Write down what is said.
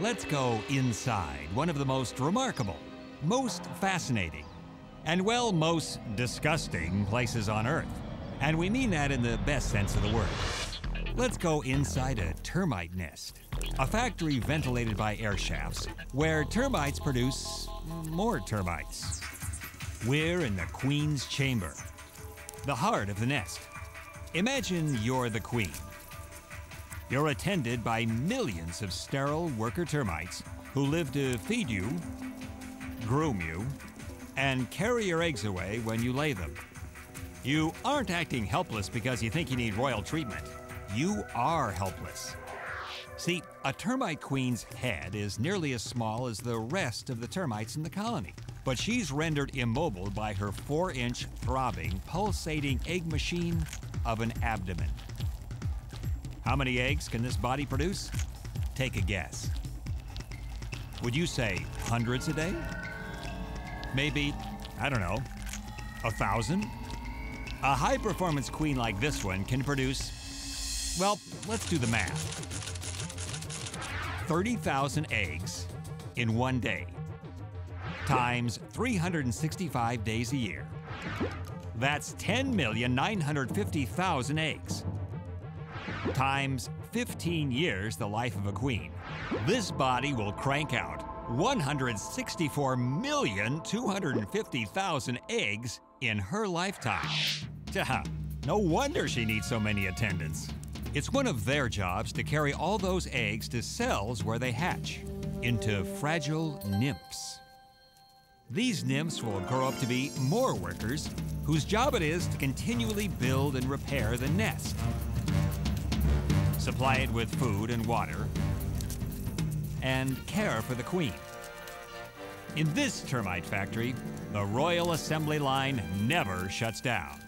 Let's go inside one of the most remarkable, most fascinating, and well, most disgusting places on Earth. And we mean that in the best sense of the word. Let's go inside a termite nest, a factory ventilated by air shafts, where termites produce more termites. We're in the queen's chamber, the heart of the nest. Imagine you're the queen. You're attended by millions of sterile worker termites who live to feed you, groom you, and carry your eggs away when you lay them. You aren't acting helpless because you think you need royal treatment. You are helpless. See, a termite queen's head is nearly as small as the rest of the termites in the colony, but she's rendered immobile by her 4-inch throbbing, pulsating egg machine of an abdomen. How many eggs can this body produce? Take a guess. Would you say hundreds a day? Maybe, I don't know, 1,000? A high-performance queen like this one can produce, well, let's do the math. 30,000 eggs in 1 day, times 365 days a year. That's 10,950,000 eggs, times 15 years the life of a queen. This body will crank out 164,250,000 eggs in her lifetime. No wonder she needs so many attendants. It's one of their jobs to carry all those eggs to cells where they hatch into fragile nymphs. These nymphs will grow up to be more workers whose job it is to continually build and repair the nest, supply it with food and water, and care for the queen. In this termite factory, the Royal Assembly Line never shuts down.